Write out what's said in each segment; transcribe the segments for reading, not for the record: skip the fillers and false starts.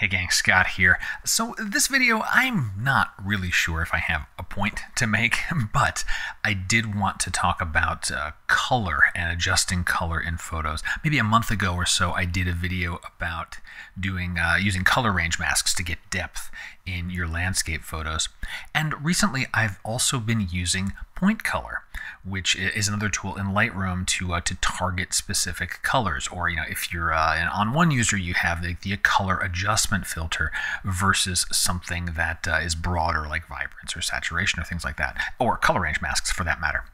Hey gang, Scott here. So this video, I'm not really sure if I have a point to make, but I did want to talk about color and adjusting color in photos. Maybe a month ago or so, I did a video about using color range masks to get depth in your landscape photos. And recently, I've also been using Point Color, which is another tool in Lightroom to target specific colors. Or, you know, if you're an OnOne user, you have the color adjustment filter versus something that is broader, like vibrance or saturation or things like that, or color range masks for that matter.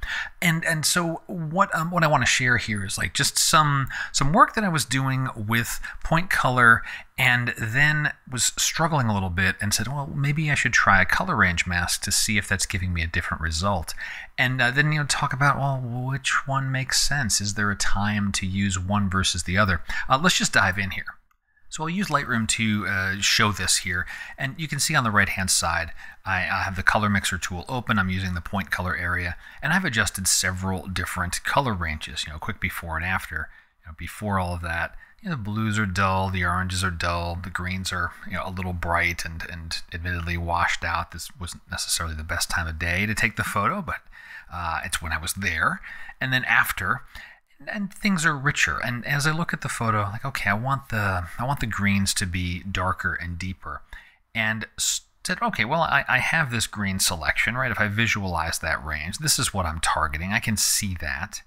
And so what I want to share here is like just some work that I was doing with Point Color, and then was struggling a little bit and said, well, maybe I should try a color range mask to see if that's giving me a different result. And then, you know, talk about, well, which one makes sense? Is there a time to use one versus the other? Let's just dive in here. So I'll use Lightroom to show this here, and you can see on the right-hand side, I have the color mixer tool open. I'm using the point color area, and I've adjusted several different color ranges, you know, quick before and after. You know, before all of that, you know, the blues are dull, the oranges are dull, the greens are, you know, a little bright and admittedly washed out. This wasn't necessarily the best time of day to take the photo, but it's when I was there. And then after, and things are richer. And as I look at the photo, I'm like, okay, I want the greens to be darker and deeper. And said, okay, well, I have this green selection, right? If I visualize that range, this is what I'm targeting. I can see that.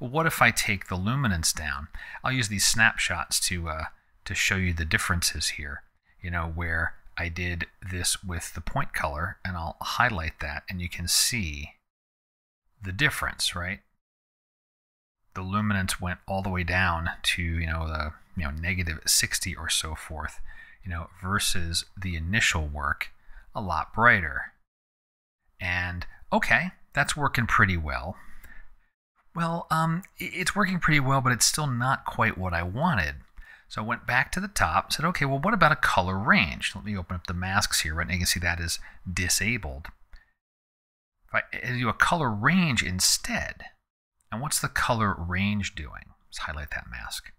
What if I take the luminance down? I'll use these snapshots to show you the differences here, you know, where I did this with the point color, and I'll highlight that, and you can see the difference, right? The luminance went all the way down to, you know, the, you know, negative 60 or so forth, you know, versus the initial work, a lot brighter. And okay, that's working pretty well. Well, it's working pretty well, but it's still not quite what I wanted. So I went back to the top, said, okay, well, what about a color range? Let me open up the masks here, right? And you can see that is disabled. If I do a color range instead, and what's the color range doing? Let's highlight that mask.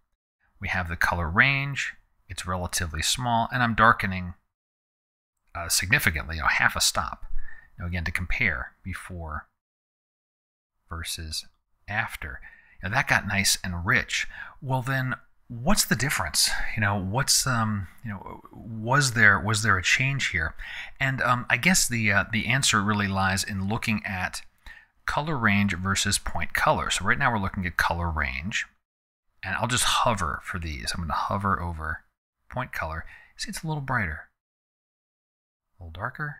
We have the color range. It's relatively small, and I'm darkening significantly, you know, half a stop. Now, again, to compare before versus after. Now that got nice and rich. Well, then what's the difference? You know, what's you know, was there a change here? And I guess the answer really lies in looking at color range versus point color. So right now we're looking at color range, and I'll just hover for these. I'm going to hover over point color. See, it's a little brighter, a little darker,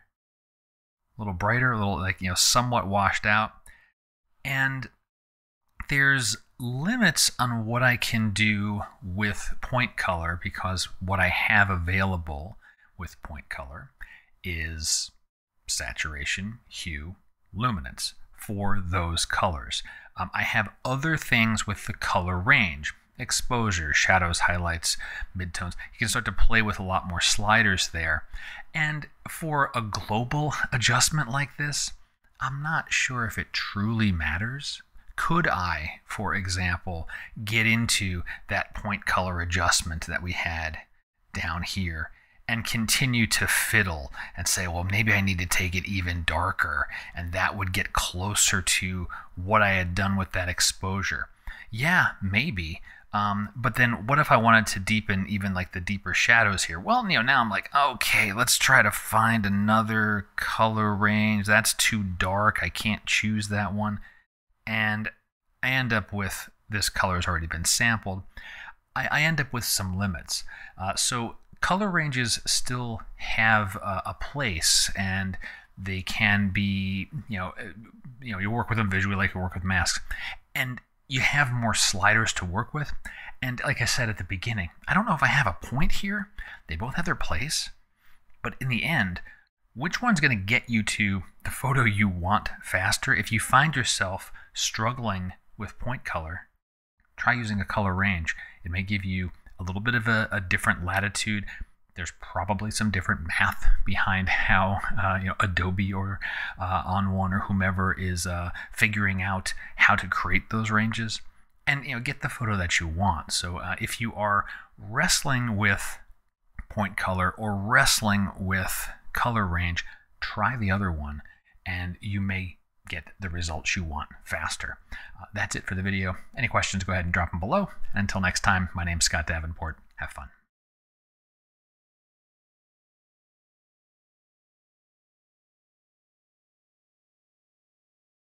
a little brighter, a little, like, you know, somewhat washed out. And there's limits on what I can do with point color, because what I have available with point color is saturation, hue, luminance for those colors. I have other things with the color range, exposure, shadows, highlights, midtones. You can start to play with a lot more sliders there. And for a global adjustment like this, I'm not sure if it truly matters. Could I, for example, get into that point color adjustment that we had down here and continue to fiddle and say, well, maybe I need to take it even darker, and that would get closer to what I had done with that exposure? Yeah, maybe. But then what if I wanted to deepen even like the deeper shadows here? Well, you know, now I'm like, okay, let's try to find another color range. That's too dark. I can't choose that one. And I end up with this color has already been sampled. I end up with some limits. So color ranges still have a place, and they can be, you know, you work with them visually like you work with masks, and you have more sliders to work with. And like I said at the beginning, I don't know if I have a point here. They both have their place, but in the end, which one's going to get you to the photo you want faster? If you find yourself struggling with point color, try using a color range. It may give you a little bit of a different latitude. There's probably some different math behind how you know, Adobe or OnOne or whomever is figuring out how to create those ranges, and, you know, get the photo that you want. So if you are wrestling with Point Color or wrestling with Color Range, try the other one and you may get the results you want faster. That's it for the video. Any questions, go ahead and drop them below. And until next time, my name's Scott Davenport. Have fun.